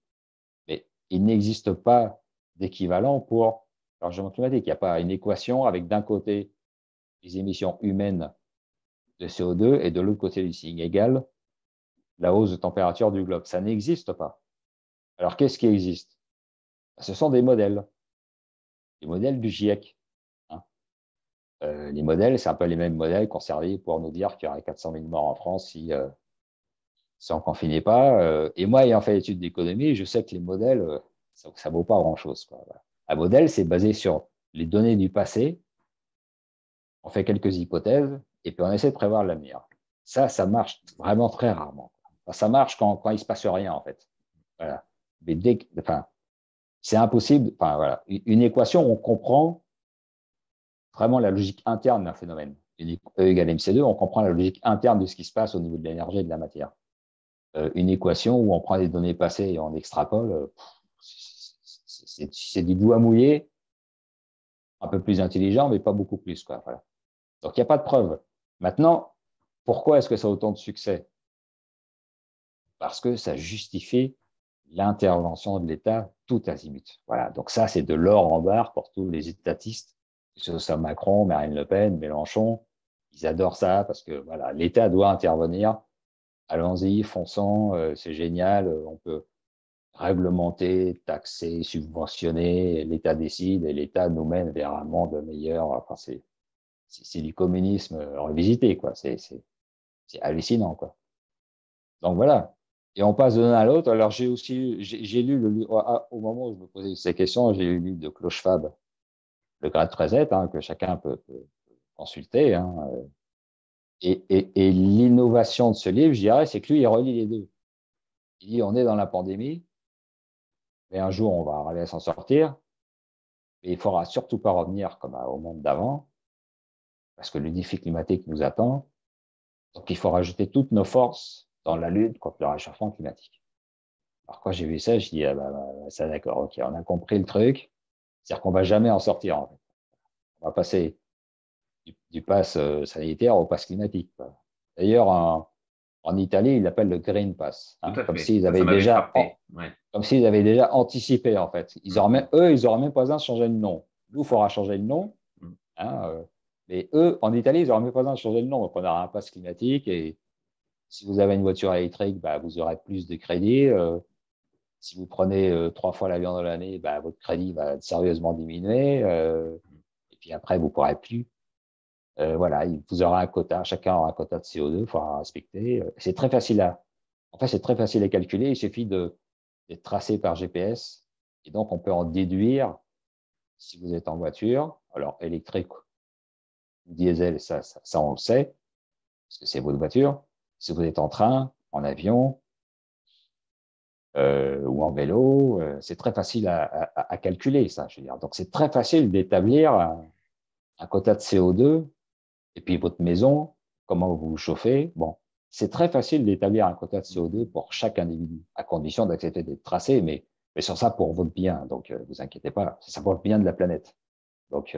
Mais il n'existe pas d'équivalent pour le réchauffement climatique. Il n'y a pas une équation avec d'un côté les émissions humaines de CO2 et de l'autre côté du signe égal la hausse de température du globe. Ça n'existe pas. Alors, qu'est-ce qui existe? Ce sont des modèles. Les modèles du GIEC. Hein. Les modèles, c'est un peu les mêmes modèles qu'on servait pour nous dire qu'il y aurait 400 000 morts en France si on ne confinait pas. Et moi, ayant fait l'étude d'économie, je sais que les modèles, ça ne vaut pas grand-chose. Voilà. Un modèle, c'est basé sur les données du passé. On fait quelques hypothèses et puis on essaie de prévoir l'avenir. Ça marche vraiment très rarement. Enfin, ça marche quand il ne se passe rien, en fait. Voilà. Mais c'est impossible. Enfin, voilà. Une équation, on comprend vraiment la logique interne d'un phénomène. E égale MC2, on comprend la logique interne de ce qui se passe au niveau de l'énergie et de la matière. Une équation où on prend des données passées et on extrapole, c'est du doigt mouillé, un peu plus intelligent, mais pas beaucoup plus. Quoi, voilà. Donc, il n'y a pas de preuve. Maintenant, pourquoi est-ce que ça a autant de succès? Parce que ça justifie l'intervention de l'État tout azimut. Voilà. Donc ça, c'est de l'or en barre pour tous les étatistes, que ce soit Macron, Marine Le Pen, Mélenchon. Ils adorent ça parce que voilà, l'État doit intervenir. Allons-y, fonçons, c'est génial, on peut réglementer, taxer, subventionner, l'État décide et l'État nous mène vers un monde meilleur. Enfin, c'est du communisme revisité, quoi. C'est hallucinant, quoi. Donc voilà. Et on passe de l'un à l'autre. Alors j'ai lu le livre, au moment où je me posais ces questions, j'ai lu le livre de Klochefab, le grade 13e, hein, que chacun peut consulter. Hein. Et l'innovation de ce livre, je dirais, c'est que lui, il relie les deux. Il dit, on est dans la pandémie, mais un jour, on va arriver à s'en sortir, mais il ne faudra surtout pas revenir comme au monde d'avant, parce que le défi climatique nous attend. Donc, il faut rajouter toutes nos forces dans la lutte contre le réchauffement climatique. Alors, quand j'ai vu ça, je dis, ah bah, ça d'accord, ok, on a compris le truc, c'est-à-dire qu'on ne va jamais en sortir, en fait. On va passer du pass sanitaire au pass climatique. D'ailleurs, en Italie, ils l'appellent le Green Pass, hein, comme s'ils avaient déjà anticipé, en fait. Eux, ils n'auraient même pas besoin de changer le nom. Nous, il faudra changer le nom. Hein, mais eux, en Italie, ils n'auraient même pas besoin de changer le nom. Donc, on aura un pass climatique. Et si vous avez une voiture électrique, bah, vous aurez plus de crédit. Si vous prenez 3 fois l'avion dans l'année, bah, votre crédit va sérieusement diminuer. Et puis après, vous ne pourrez plus. Voilà, vous aurez un quota, chacun aura un quota de CO2, il faudra respecter. C'est très facile à calculer, il suffit d'être tracé par GPS, et donc on peut en déduire si vous êtes en voiture, alors électrique ou diesel, ça on le sait, parce que c'est votre voiture, si vous êtes en train, en avion ou en vélo, c'est très facile à calculer ça, je veux dire. Donc c'est très facile d'établir un quota de CO2. Et puis votre maison, comment vous vous chauffez? Bon, c'est très facile d'établir un quota de CO2 pour chaque individu, à condition d'accepter d'être tracé, mais sur ça pour votre bien. Donc, vous inquiétez pas, c'est ça pour le bien de la planète. Donc,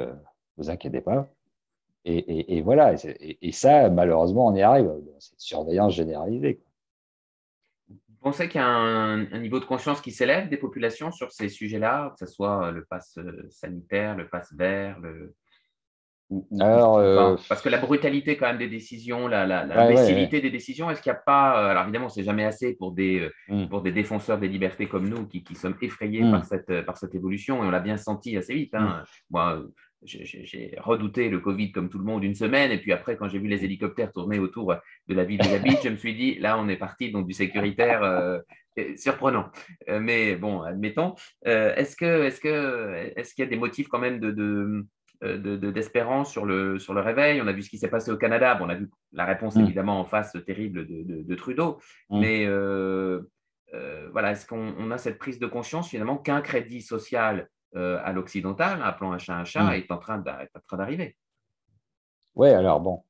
vous inquiétez pas. Et voilà, et ça, malheureusement, on y arrive. C'est une surveillance généralisée. Vous pensez qu'il y a un niveau de conscience qui s'élève des populations sur ces sujets-là, que ce soit le pass sanitaire, le pass vert, Alors, parce que la brutalité quand même des décisions, la imbécilité des décisions, est-ce qu'il n'y a pas… Alors évidemment, c'est jamais assez pour des défenseurs des libertés comme nous qui sommes effrayés par cette évolution, et on l'a bien senti assez vite. Hein. Moi, j'ai redouté le Covid comme tout le monde une semaine. Et puis après, quand j'ai vu les hélicoptères tourner autour de la ville de la Biche, je me suis dit, là, on est parti dans du sécuritaire surprenant. Mais bon, admettons, est-ce qu'il y a des motifs quand même d'espérance sur le réveil? On a vu ce qui s'est passé au Canada. Bon, on a vu la réponse évidemment en face terrible de Trudeau. Mais voilà, est-ce qu'on a cette prise de conscience finalement qu'un crédit social à l'occidental, appelant un chat, est en train d'arriver? Oui, alors bon,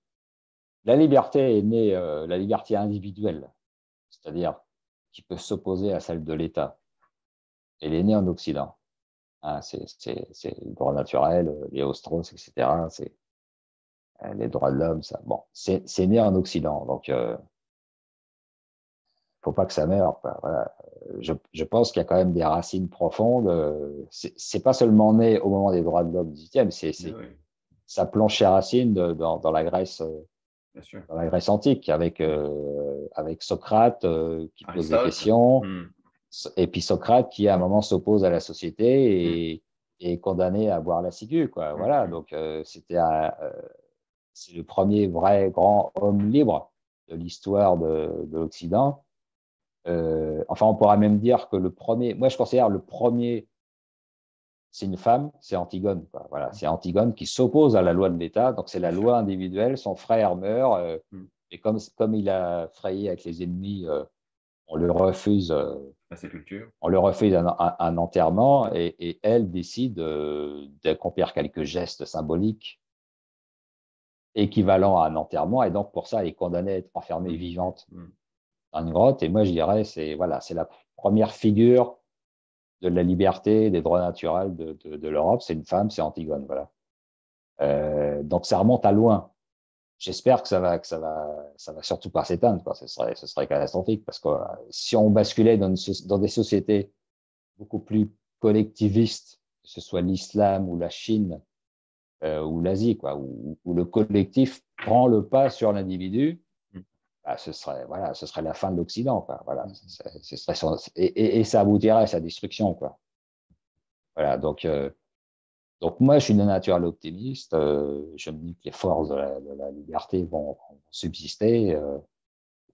la liberté est née, la liberté individuelle, c'est-à-dire qui peut s'opposer à celle de l'État. Elle est née en Occident. Hein, c'est le droit naturel, les Ostros, etc. C'est les droits de l'homme, ça. Bon, c'est né en Occident, donc faut pas que ça meure. Voilà. Je pense qu'il y a quand même des racines profondes. C'est pas seulement né au moment des droits de l'homme du 18e, ça plonge ses racines dans la Grèce. Bien sûr. Dans la Grèce antique, avec Socrate qui pose des questions. Et puis Socrate qui, à un moment, s'oppose à la société et est condamné à boire la ciguë, quoi. Voilà, donc c'est le premier vrai grand homme libre de l'histoire de l'Occident. Enfin, on pourra même dire que le premier… Moi, je considère le premier, c'est une femme, c'est Antigone, quoi. Voilà, c'est Antigone qui s'oppose à la loi de l'État, donc c'est la loi individuelle, son frère meurt, et comme il a frayé avec les ennemis… on le refuse un enterrement et elle décide d'accomplir quelques gestes symboliques équivalents à un enterrement. Et donc, pour ça, elle est condamnée à être enfermée vivante dans une grotte. Et moi, je dirais, c'est la première figure de la liberté, des droits naturels de l'Europe. C'est une femme, c'est Antigone. Voilà. Donc, ça remonte à loin. J'espère que ça va surtout pas s'éteindre, quoi. Ce serait catastrophique parce que si on basculait dans des sociétés beaucoup plus collectivistes, que ce soit l'islam ou la Chine ou l'Asie, quoi, où le collectif prend le pas sur l'individu, bah, ce serait la fin de l'Occident, quoi. Voilà, et ça aboutirait à sa destruction, quoi. Voilà, donc moi, je suis de naturel optimiste. Je me dis que les forces de la liberté vont subsister,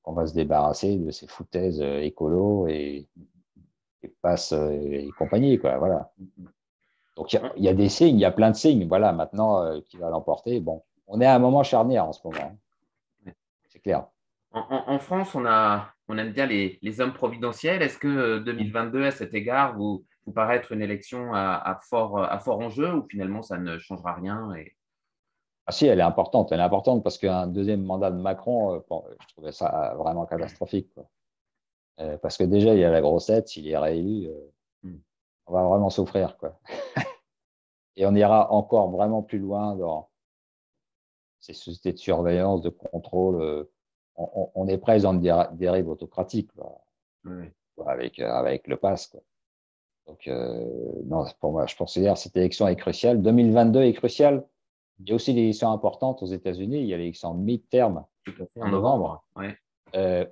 qu'on va se débarrasser de ces foutaises écolos et passes et compagnie, quoi. Voilà. Donc il y a des signes, il y a plein de signes. Voilà, maintenant qui va l'emporter. Bon, on est à un moment charnière en ce moment. Hein. C'est clair. En France, on aime bien les hommes providentiels. Est-ce que 2022, à cet égard, vous paraître une élection à fort enjeu ou finalement ça ne changera rien et... Ah si, elle est importante parce qu'un deuxième mandat de Macron, je trouvais ça vraiment catastrophique, quoi. Parce que déjà, il y a la grossette, s'il est réélu, on va vraiment souffrir, quoi. Et on ira encore vraiment plus loin dans ces sociétés de surveillance, de contrôle. On est presque dans une dérive autocratique, quoi. Avec le pass, quoi. Donc, non, pour moi, je considère que cette élection est cruciale. 2022 est cruciale. Il y a aussi des élections importantes aux États-Unis. Il y a l'élection mi-terme en novembre,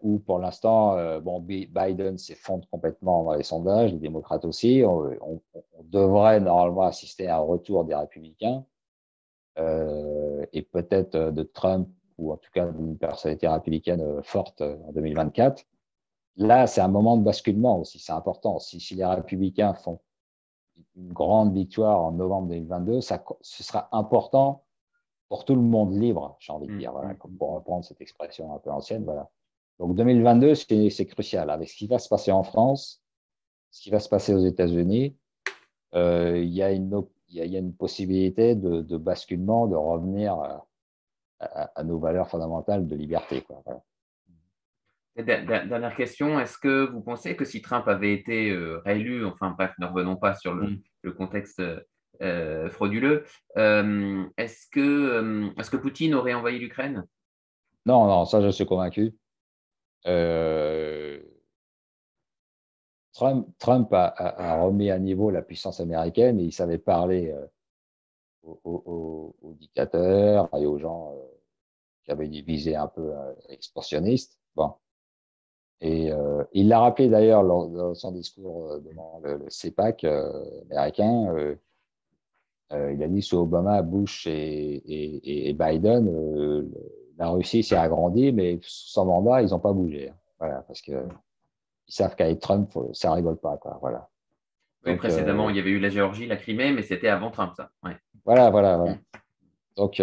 où pour l'instant, Biden s'effondre complètement dans les sondages, les démocrates aussi. On devrait normalement assister à un retour des républicains et peut-être de Trump ou en tout cas d'une personnalité républicaine forte en 2024. Là, c'est un moment de basculement aussi, c'est important. Si les républicains font une grande victoire en novembre 2022, ce sera important pour tout le monde libre, j'ai envie de dire, voilà, pour reprendre cette expression un peu ancienne. Voilà. Donc 2022, c'est crucial. Avec ce qui va se passer en France, ce qui va se passer aux États-Unis, il y a une possibilité de basculement, de revenir à nos valeurs fondamentales de liberté, quoi, voilà. Dernière question, est-ce que vous pensez que si Trump avait été réélu, enfin bref, ne revenons pas sur le contexte frauduleux, est-ce que Poutine aurait envahi l'Ukraine? Non, ça je suis convaincu. Trump a remis à niveau la puissance américaine et il savait parler aux dictateurs et aux gens qui avaient des visées un peu expansionnistes. Bon. Et il l'a rappelé d'ailleurs dans son discours devant le CEPAC américain, Il a dit sous Obama, Bush et Biden, la Russie s'est agrandie, mais sans mandat, ils n'ont pas bougé. Hein. Voilà, parce qu'ils savent qu'avec Trump, ça rigole pas. Quoi, voilà. Oui, donc, précédemment, il y avait eu la Géorgie, la Crimée, mais c'était avant Trump, ça. Ouais. Voilà. Donc,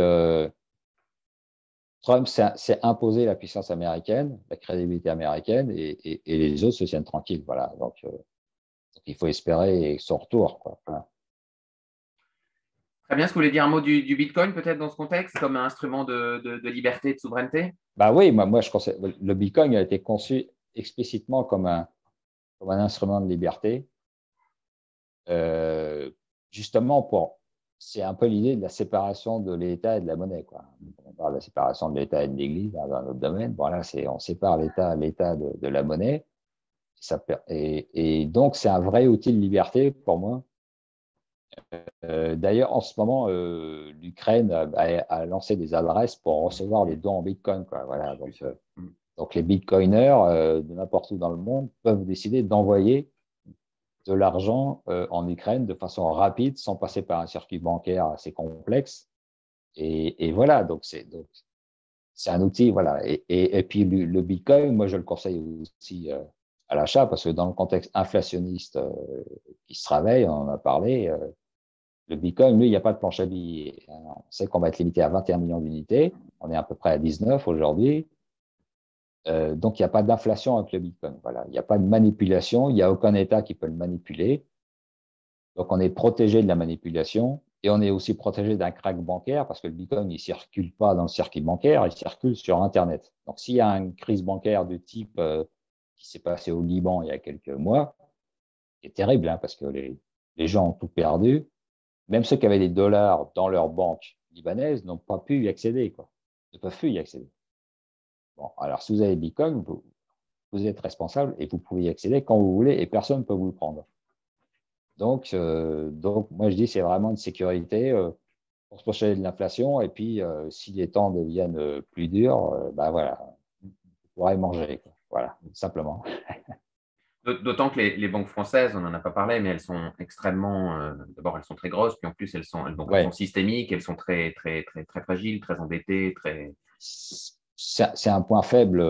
Trump s'est imposé la puissance américaine, la crédibilité américaine, et les autres se tiennent tranquilles. Voilà. Donc, il faut espérer son retour. Quoi. Voilà. Très bien. Est-ce que vous voulez dire un mot du Bitcoin, peut-être, dans ce contexte, comme un instrument de liberté et de souveraineté ? Bah oui, moi, je conseille, le Bitcoin a été conçu explicitement comme un instrument de liberté. Justement, c'est un peu l'idée de la séparation de l'État et de la monnaie. Quoi. On parle de la séparation de l'État et de l'Église dans un autre domaine. Bon, là, on sépare l'État de la monnaie. Et donc, c'est un vrai outil de liberté pour moi. D'ailleurs, en ce moment, l'Ukraine a lancé des adresses pour recevoir les dons en Bitcoin. Quoi. Voilà, donc, les Bitcoiners de n'importe où dans le monde peuvent décider d'envoyer de l'argent en Ukraine de façon rapide, sans passer par un circuit bancaire assez complexe. Et voilà, donc c'est un outil. Voilà. Et puis, le Bitcoin, moi, je le conseille aussi à l'achat, parce que dans le contexte inflationniste qui se travaille, on en a parlé, le Bitcoin, lui, il n'y a pas de planche à billets. On sait qu'on va être limité à 21 millions d'unités. On est à peu près à 19 aujourd'hui. Donc, il n'y a pas d'inflation avec le Bitcoin. Voilà. Il n'y a pas de manipulation. Il n'y a aucun État qui peut le manipuler. Donc, on est protégé de la manipulation et on est aussi protégé d'un crack bancaire parce que le Bitcoin, il ne circule pas dans le circuit bancaire, il circule sur Internet. Donc, s'il y a une crise bancaire du type qui s'est passée au Liban il y a quelques mois, c'est terrible hein, parce que les gens ont tout perdu. Même ceux qui avaient des dollars dans leur banque libanaise n'ont pas pu y accéder. Quoi. Ils ne peuvent plus y accéder. Bon, alors, si vous avez Bitcoin, vous êtes responsable et vous pouvez y accéder quand vous voulez et personne ne peut vous le prendre. Donc moi, je dis c'est vraiment une sécurité pour se protéger de l'inflation. Et puis, si les temps deviennent plus durs, ben voilà, vous pourrez manger. Quoi. Voilà, simplement. D'autant que les banques françaises, on n'en a pas parlé, mais elles sont extrêmement… d'abord, elles sont très grosses, puis en plus, elles sont systémiques, elles sont très, très, très, très fragiles, très endettées, très… C'est un point faible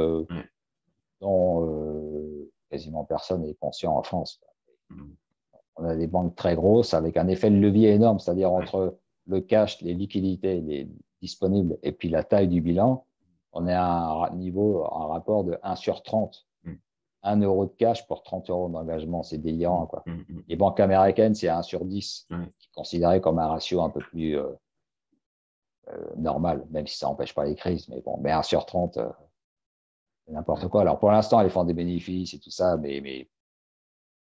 dont quasiment personne n'est conscient en France. Mmh. On a des banques très grosses avec un effet de levier énorme, c'est-à-dire entre le cash, les liquidités disponibles et puis la taille du bilan, on est à un rapport de 1 sur 30. 1 € de cash pour 30 € d'engagement, c'est délirant. Quoi. Les banques américaines, c'est 1 sur 10, qui est considéré comme un ratio un peu plus normal, même si ça n'empêche pas les crises. Mais bon, mais 1 sur 30, c'est n'importe quoi. Alors, pour l'instant, elles font des bénéfices et tout ça, mais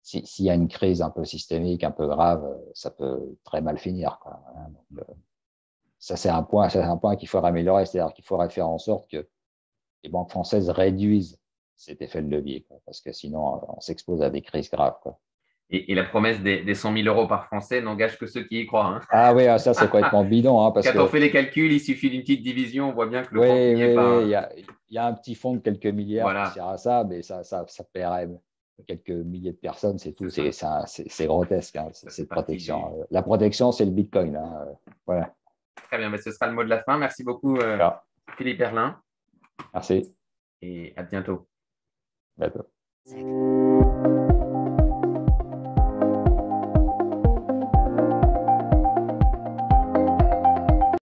s'il y a une crise un peu systémique, un peu grave, ça peut très mal finir. Quoi. Voilà. Donc, ça, c'est un point qu'il faudra améliorer. C'est-à-dire qu'il faudrait faire en sorte que les banques françaises réduisent cet effet de levier, quoi, parce que sinon, on s'expose à des crises graves. Quoi. Et la promesse des 100 000 € par Français n'engage que ceux qui y croient. Hein. Ah oui, ça, c'est complètement bidon. Hein, parce Quand on fait les calculs, il suffit d'une petite division, on voit bien que le fonds n'y est pas. Il y a un petit fonds de quelques milliards qui sert à ça, mais ça paierait quelques milliers de personnes, c'est tout. C'est grotesque, hein, cette protection. La protection, c'est le Bitcoin. Hein. Voilà. Très bien, mais ce sera le mot de la fin. Merci beaucoup, Philippe Herlin. Merci. Et à bientôt. Bientôt.